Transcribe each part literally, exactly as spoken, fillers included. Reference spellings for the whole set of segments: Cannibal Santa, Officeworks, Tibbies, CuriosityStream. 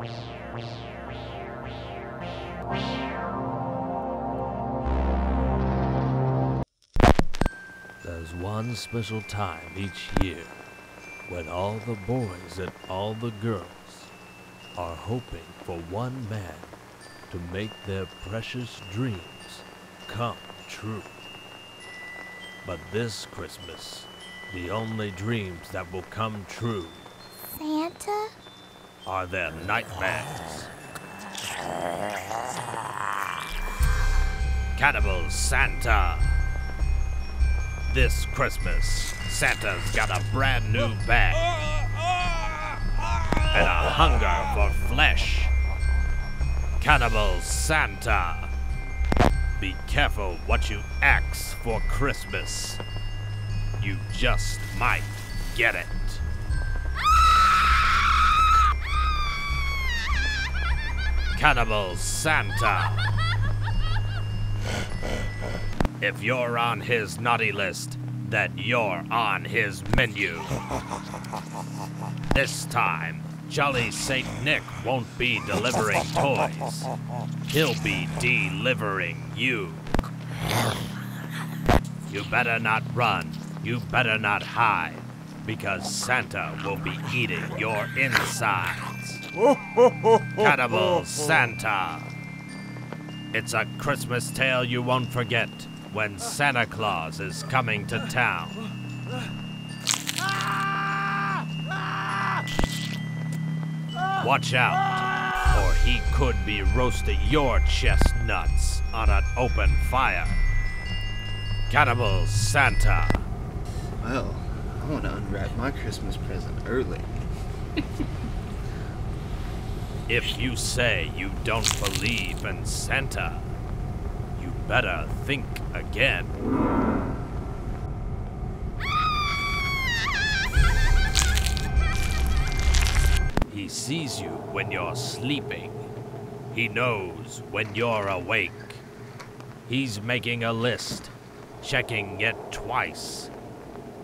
There's one special time each year when all the boys and all the girls are hoping for one man to make their precious dreams come true. But this Christmas, the only dreams that will come true, Santa, are their nightmares. Cannibal Santa. This Christmas, Santa's got a brand new bag and a hunger for flesh. Cannibal Santa. Be careful what you axe for Christmas. You just might get it. Cannibal Santa. If you're on his naughty list, then you're on his menu. This time, Jolly Saint Nick won't be delivering toys. He'll be delivering you. You better not run. You better not hide. Because Santa will be eating your insides. Cannibal Santa. It's a Christmas tale you won't forget when Santa Claus is coming to town. Watch out, or he could be roasting your chestnuts on an open fire. Cannibal Santa. Well, I want to unwrap my Christmas present early. If you say you don't believe in Santa, you better think again. He sees you when you're sleeping. He knows when you're awake. He's making a list, checking it twice,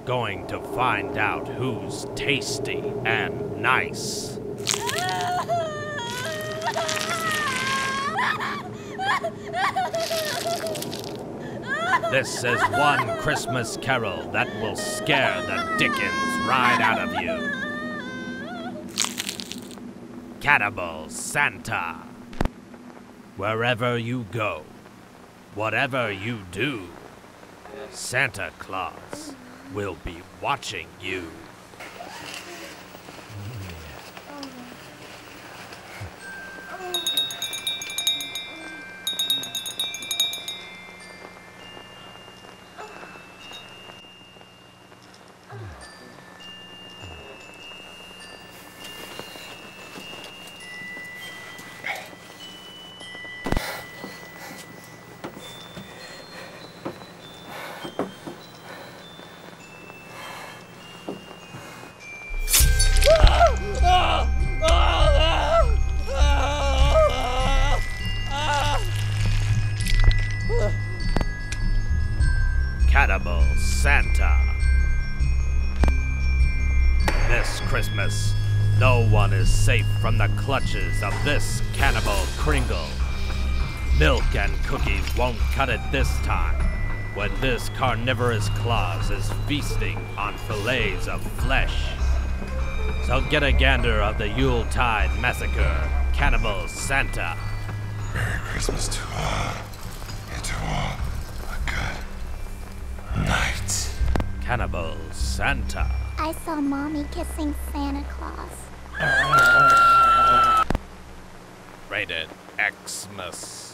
going to find out who's tasty and nice. This is one Christmas carol that will scare the dickens right out of you. Cannibal Santa. Wherever you go, whatever you do, Santa Claus will be watching you. Cannibal Santa. This Christmas, no one is safe from the clutches of this Cannibal Kringle. Milk and cookies won't cut it this time, when this carnivorous Claus is feasting on fillets of flesh. So get a gander of the Yuletide Massacre, Cannibal Santa. Merry Christmas to all, and to all. Night. Cannibal Santa. I saw Mommy kissing Santa Claus. Rated Xmas.